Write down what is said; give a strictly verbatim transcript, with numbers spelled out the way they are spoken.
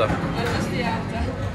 altă.